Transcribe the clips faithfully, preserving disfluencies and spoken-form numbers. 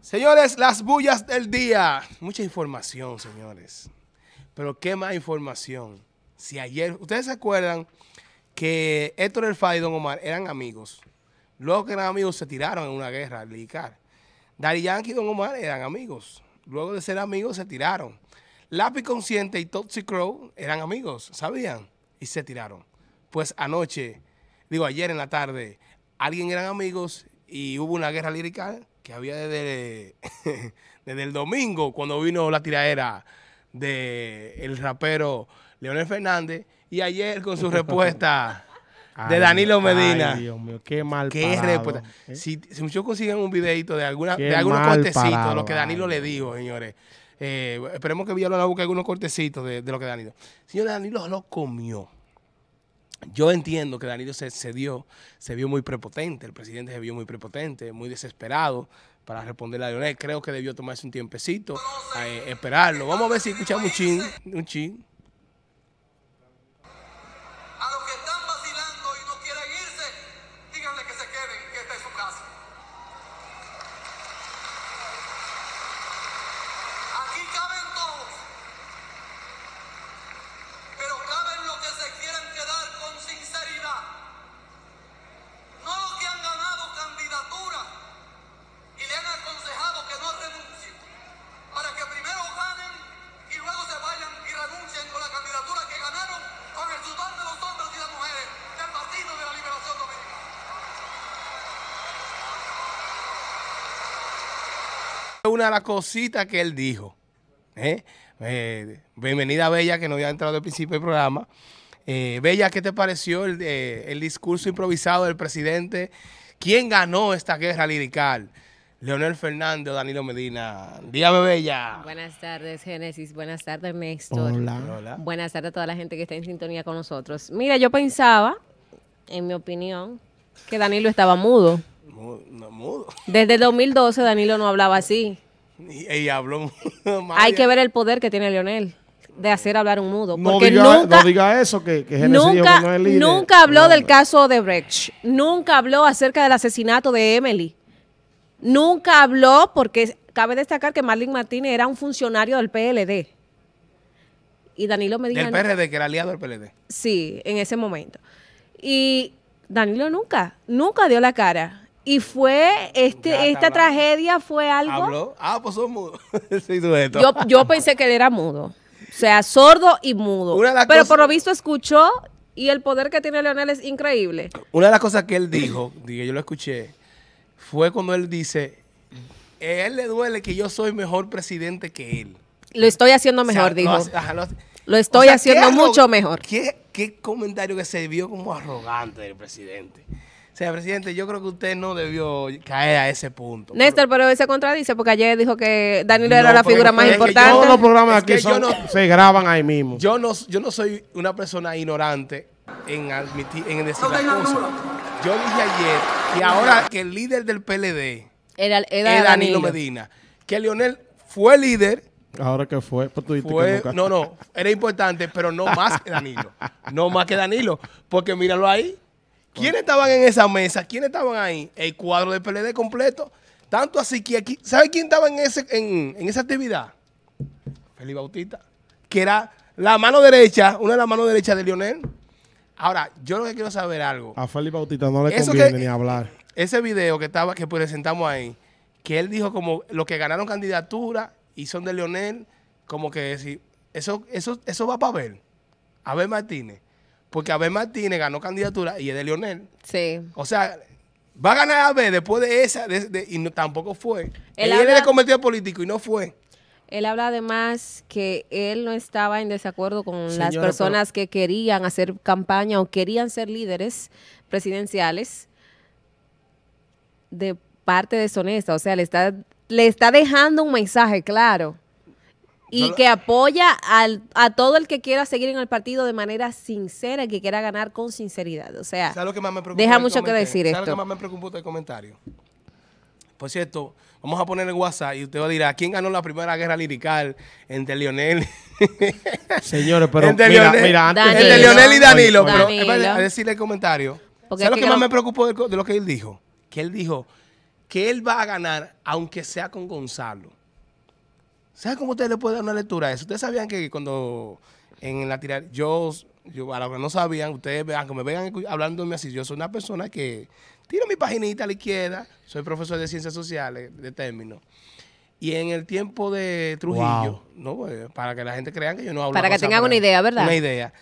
Señores, las bullas del día. Mucha información, señores. Pero qué más información. Si ayer, ustedes se acuerdan que Héctor Elfay y Don Omar eran amigos. Luego que eran amigos se tiraron en una guerra al Licar. Dari Yankee y Don Omar eran amigos. Luego de ser amigos se tiraron. Lápiz Consciente y Topsy Crow eran amigos, ¿sabían? Y se tiraron. Pues anoche, digo ayer en la tarde, alguien eran amigos y hubo una guerra lirical que había desde, desde el domingo, cuando vino la tiradera del rapero Leonel Fernández, y ayer con su respuesta de Danilo Medina. Ay, Dios mío, qué mal qué parado. ¿Eh? Si, si muchos consiguen un videito de, alguna, de algunos cortecitos parado, de lo que Danilo ay. le dijo, señores. Eh, esperemos que Villalona busque algunos cortecitos de, de lo que Danilo. Señores, Danilo lo comió. Yo entiendo que Danilo se, se dio, se vio muy prepotente, el presidente se vio muy prepotente, muy desesperado para responderle a Leonel. Creo que debió tomarse un tiempecito, a, eh, esperarlo. Vamos a ver si escuchamos un chin, un chin. A los que están vacilando y no quieren irse, díganle que se queden, que esta es su casa. Aquí caben todos, pero caben los que se quieran quedar con sinceridad, no los que han ganado candidaturas y le han aconsejado que no renuncien, para que primero ganen y luego se vayan y renuncien con la candidatura que ganaron con el sudor de los hombres y las mujeres del Partido de la Liberación Dominicana. Una de las cositas que él dijo, ¿eh? Eh, bienvenida Bella, que no había entrado al principio del programa. Eh, Bella, ¿qué te pareció el, eh, el discurso improvisado del presidente? ¿Quién ganó esta guerra lirical? Leonel Fernández o Danilo Medina. Dígame, Bella. Buenas tardes, Génesis. Buenas tardes, Néstor. Hola. Hola. Buenas tardes a toda la gente que está en sintonía con nosotros. Mira, yo pensaba, en mi opinión, que Danilo estaba mudo. Mudo, no, mudo. Desde el dos mil doce Danilo no hablaba así. Y, y habló mudo. Hay que ver el poder que tiene Leonel de hacer hablar un mudo. No, porque diga, nunca, no diga eso, que, que Génesis nunca, no es líder. Nunca habló no, del no. caso de Brecht. Nunca habló acerca del asesinato de Emily. Nunca habló, porque cabe destacar que Marlene Martínez era un funcionario del P L D. Y Danilo Medina... Del P R D, que era aliado del P L D. Sí, en ese momento. Y Danilo nunca, nunca dio la cara. Y fue, este esta hablando. tragedia fue algo... ¿Habló? Ah, pues son mudos. yo, yo pensé que él era mudo. O sea, sordo y mudo. Pero cosas... por lo visto escuchó, y el poder que tiene Leonel es increíble. Una de las cosas que él dijo, que yo lo escuché, fue cuando él dice, a él le duele que yo soy mejor presidente que él. Lo estoy haciendo mejor, o sea, dijo. Lo, hace, ajá, lo, hace. lo estoy o sea, haciendo mucho mejor. ¿Qué, qué comentario que se vio como arrogante del presidente? O sea, presidente, yo creo que usted no debió caer a ese punto. Néstor, pero, pero se contradice, porque ayer dijo que Danilo no, era la figura más importante. Todos los programas aquí son, no, se graban ahí mismo. Yo no, yo no soy una persona ignorante en admitir, en decir no, las cosas. Yo dije ayer... Y ahora que el líder del P L D era, era, era Danilo Medina, que Leonel fue líder. Ahora que fue, pues tú dijiste que nunca. No, no, era importante, pero no más que Danilo. No más que Danilo, porque míralo ahí. ¿Quiénes estaban en esa mesa? ¿Quiénes estaban ahí? El cuadro del P L D completo. Tanto así que aquí, ¿sabe quién estaba en, ese, en, en esa actividad? Felipe Bautista, que era la mano derecha, una de las manos derechas de Leonel. Ahora, yo lo que quiero saber algo. A Felipe Bautista no le Eso conviene que, ni hablar. Ese video que estaba, que presentamos ahí, que él dijo como los que ganaron candidatura y son de Leonel, como que decir, eso, eso, eso va para Abel, Abel Martínez. Porque Abel Martínez ganó candidatura y es de Leonel. Sí. O sea, va a ganar Abel después de esa, de, de, y no, tampoco fue. Él, él, habla, él le convirtió en político y no fue. Él habla además que él no estaba en desacuerdo con Señora, las personas pero, que querían hacer campaña o querían ser líderes presidenciales de parte deshonesta. O sea, le está, le está dejando un mensaje claro y no, que apoya al, a todo el que quiera seguir en el partido de manera sincera y que quiera ganar con sinceridad. O sea, lo que más me deja mucho que decir esto. ¿Sabes lo que más me preocupó del comentario? Por cierto, vamos a poner en WhatsApp y usted va a decir, ¿a quién ganó la primera guerra lirical entre Leonel Señores, pero mira, Leonel, mira, antes Danilo, de Leonel y Danilo, Danilo. Pero Danilo. A decirle el comentario. ¿Sabes lo que, que más lo... me preocupó de, de lo que él dijo? Que él dijo que él va a ganar aunque sea con Gonzalo. ¿Saben cómo ustedes le pueden dar una lectura a eso? Ustedes sabían que cuando en la tirada, yo, yo a la hora no sabían, ustedes vean, que me vengan hablándome así, yo soy una persona que tiro mi paginita a la izquierda, soy profesor de ciencias sociales, de término. Y en el tiempo de Trujillo, wow. no pues, para que la gente crea que yo no hablo. Para que tengan una idea, ¿verdad? Una idea.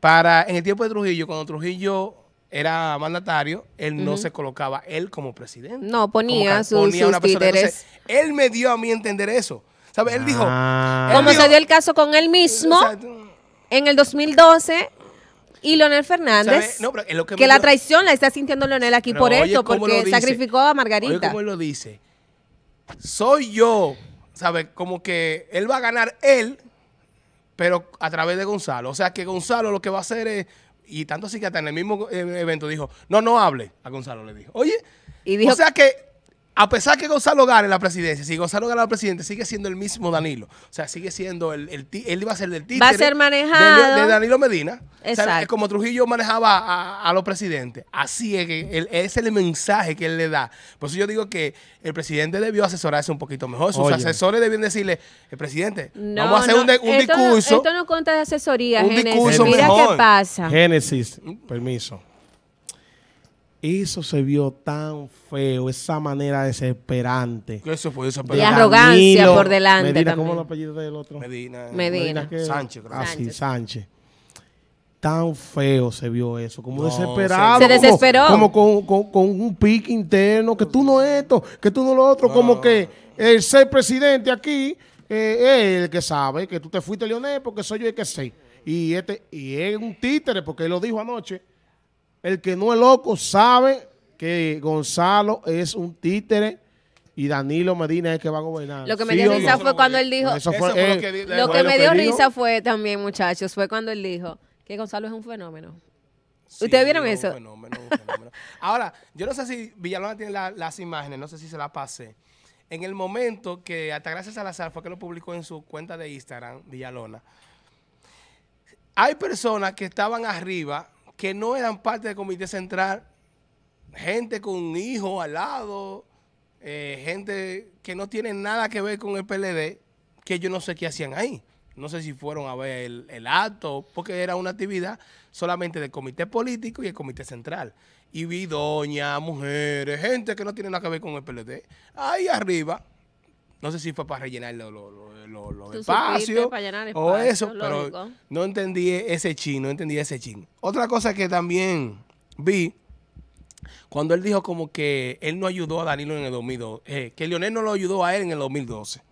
Para, en el tiempo de Trujillo, cuando Trujillo era mandatario, él uh-huh. no se colocaba él como presidente. No, ponía, sus, ponía sus títeres. Entonces, él me dio a mí entender eso. ¿Sabe? Él dijo... Ah. Él como dijo, se dio el caso con él mismo, o sea, en el dos mil doce... Y Leonel Fernández, no, lo que, que la traición la está sintiendo Leonel aquí por esto, porque sacrificó a Margarita. Oye, ¿cómo él lo dice? Soy yo, ¿sabes? Como que él va a ganar él, pero a través de Gonzalo. O sea, que Gonzalo lo que va a hacer es, y tanto así que hasta en el mismo evento dijo, no, no hable, a Gonzalo le dijo. Oye, y dijo, o sea que a pesar que Gonzalo gane la presidencia, si Gonzalo gana la presidencia, sigue siendo el mismo Danilo. O sea, sigue siendo el... el él va a ser del títere. Va a ser manejado. De, de Danilo Medina. Exacto. O sea, como Trujillo manejaba a, a los presidentes. Así es que él, ese es el mensaje que él le da. Por eso yo digo que el presidente debió asesorarse un poquito mejor. Sus Oye. asesores debían decirle, el presidente, no, vamos a hacer no, un, de, un esto discurso. No, esto no cuenta de asesoría, un Génesis. Discurso Mira mejor. qué pasa. Génesis, permiso. Eso se vio tan feo, esa manera desesperante. Eso fue desesperante. Y arrogancia Danilo, por delante Medina, también. ¿Cómo es el apellido del otro? Medina. Medina. Medina Sánchez. Creo. Ah, sí, Sánchez. Tan feo se vio eso, como no, desesperado. Se desesperó. Como, como con, con, con un pique interno, que tú no esto, que tú no lo otro. No. Como que el ser presidente aquí eh, es el que sabe, que tú te fuiste, Leonel, porque soy yo el que sé. Y, este, y es un títere, porque él lo dijo anoche. El que no es loco sabe que Gonzalo es un títere y Danilo Medina es el que va a gobernar. Lo que me dio sí, risa fue cuando él dijo... Eso fue, eso fue lo que, eh, lo que me dio que risa dijo. Fue también, muchachos, fue cuando él dijo que Gonzalo es un fenómeno. Sí, ¿Ustedes vieron eso? Un fenómeno, un fenómeno. Ahora, yo no sé si Villalona tiene la, las imágenes, no sé si se las pasé. En el momento que Altagracia Salazar fue que lo publicó en su cuenta de Instagram, Villalona, hay personas que estaban arriba... que no eran parte del comité central, gente con hijos al lado, eh, gente que no tiene nada que ver con el P L D, que yo no sé qué hacían ahí. No sé si fueron a ver el, el acto, porque era una actividad solamente del comité político y el comité central. Y vi doñas, mujeres, gente que no tiene nada que ver con el P L D. Ahí arriba, no sé si fue para rellenar los lo, lo, lo, lo espacios o eso, lógico. Pero no entendí ese chin, no entendí ese chin. Otra cosa que también vi, cuando él dijo como que él no ayudó a Danilo en el dos mil doce, eh, que Leonel no lo ayudó a él en el dos mil doce.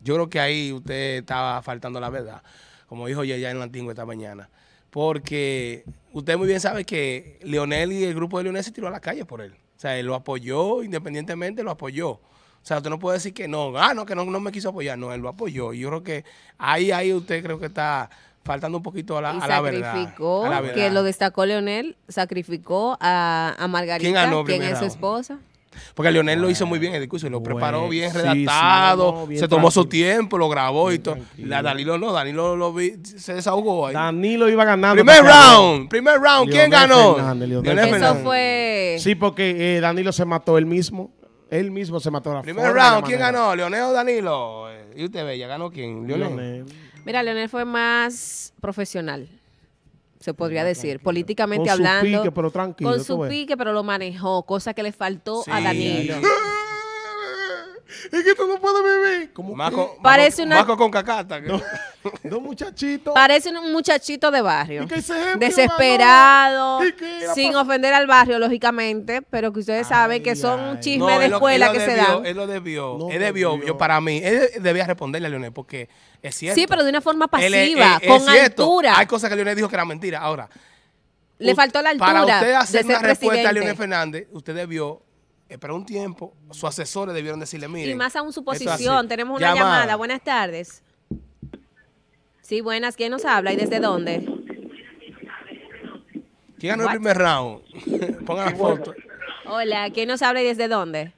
Yo creo que ahí usted estaba faltando la verdad, como dijo ya en Lantingo esta mañana. Porque usted muy bien sabe que Leonel y el grupo de Leonel se tiró a la calle por él. O sea, él lo apoyó, independientemente lo apoyó. O sea, usted no puede decir que no, ah, no, que no, no me quiso apoyar. No, él lo apoyó. Y yo creo que ahí, ahí usted creo que está faltando un poquito a la, a la verdad. Sacrificó, que lo destacó Leonel, sacrificó a, a Margarita, ¿Quién ganó quien es su esposa. Porque Leonel bueno, lo hizo muy bien el discurso, lo bueno, preparó bien sí, redactado, sí, no, bien se tomó tranquilo. su tiempo, lo grabó bien y todo. La Danilo no, Danilo lo vi, se desahogó ahí. Danilo iba ganando. Primer round, primer round, Leonel ¿quién ganó? Fernández, Leonel Leonel Fernández. Eso fue... Sí, porque eh, Danilo se mató él mismo. Él mismo se mató a la Primer round, ¿quién ganó? ¿Leonel o Danilo? Y usted ve, ¿ya ganó quién? Leonel. Leonel. Mira, Leonel fue más profesional, se podría decir, políticamente hablando. Con su pique, pero tranquilo. Con su pique, pero lo manejó, cosa que le faltó sí. a Danilo. Es que tú no puedes vivir. Como Marco, parece una... Marco con cacata. Dos no, muchachitos. Parece un muchachito de barrio. Desesperado. Sin ofender al barrio, lógicamente. Pero que ustedes ay, saben que son un chisme no, de escuela lo, que debió, se dan. Él lo debió. No, él debió, yo, para mí. Él debía responderle a Leonel porque es cierto. Sí, pero de una forma pasiva, él, él, con altura. Hay cosas que Leonel dijo que era mentira. Ahora. Le faltó la altura. Para usted hacer una respuesta presidente. a Leonel Fernández, usted debió... Pero un tiempo, sus asesores debieron decirle, miren. Y más aún su posición. Tenemos una llamada. llamada. Buenas tardes. Sí, buenas. ¿Quién nos habla y desde dónde? ¿Quién ganó el primer round? Pongan la foto. Hola. ¿Quién nos habla y desde dónde?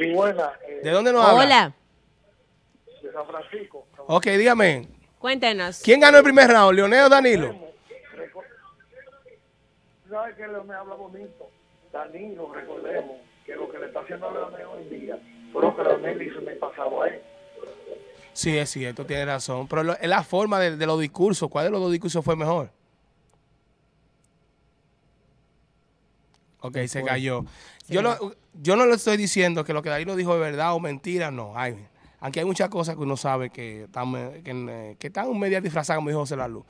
Sí, buenas. Eh, ¿De dónde nos habla? Hola. De San Francisco. Ok, dígame. Cuéntenos. ¿Quién ganó el primer round, Leonel o Danilo? ¿Sabes que Leonel habla bonito? Danilo, recordemos que lo que le está haciendo a Leonel hoy en día fue lo que Leonel hizo en el pasado a él. Sí, es cierto, tiene razón. Pero es la forma de, de los discursos. ¿Cuál de los dos discursos fue mejor? Ok, se cayó. Sí. Yo, lo, yo no le estoy diciendo que lo que Danilo dijo es verdad o mentira, no. Ay, aquí hay muchas cosas que uno sabe que están que, que están media disfrazadas, como dijo José Lalú.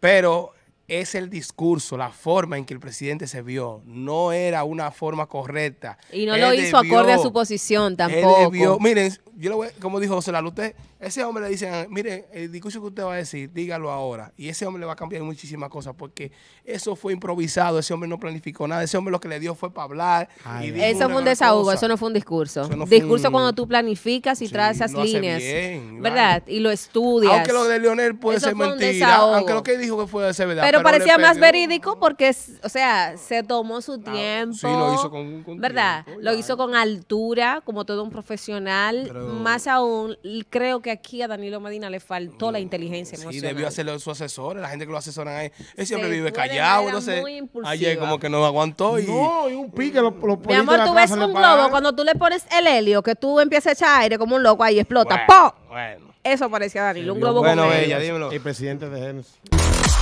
Pero es el discurso, la forma en que el presidente se vio. No era una forma correcta. Y no él lo hizo debió, acorde a su posición tampoco. Él debió, miren, yo lo voy, como dijo José Lalú, usted, ese hombre le dicen, miren, el discurso que usted va a decir, dígalo ahora. Y ese hombre le va a cambiar muchísimas cosas porque eso fue improvisado, ese hombre no planificó nada, ese hombre lo que le dio fue para hablar. Ay, y eso fue un desahogo, cosa. Eso no fue un discurso. No discurso un, cuando tú planificas y sí, traes esas líneas, bien, ¿verdad? Vale. Y lo estudias. Aunque lo de Leonel puede eso ser mentira, aunque lo que dijo que fue de ser verdad. Pero, pero parecía más verídico porque, o sea, se tomó su claro, tiempo. Sí, lo hizo con, con ¿verdad? Tiempo, lo ya. hizo con altura, como todo un profesional. Pero, más aún, creo que aquí a Danilo Medina le faltó no, la inteligencia emocional. Sí, debió hacerlo su asesor, la gente que lo asesoran ahí. Él siempre sí, vive callado, entonces ayer como que no aguantó. Y, no, y un pique. Lo, lo Mi amor, tú ves un globo, cuando tú le pones el helio, que tú empiezas a echar aire como un loco ahí, explota. Bueno, ¡pop! Bueno. Eso parecía Danilo, un globo bueno, con Bueno, ella, dímelo. El presidente de Génesis.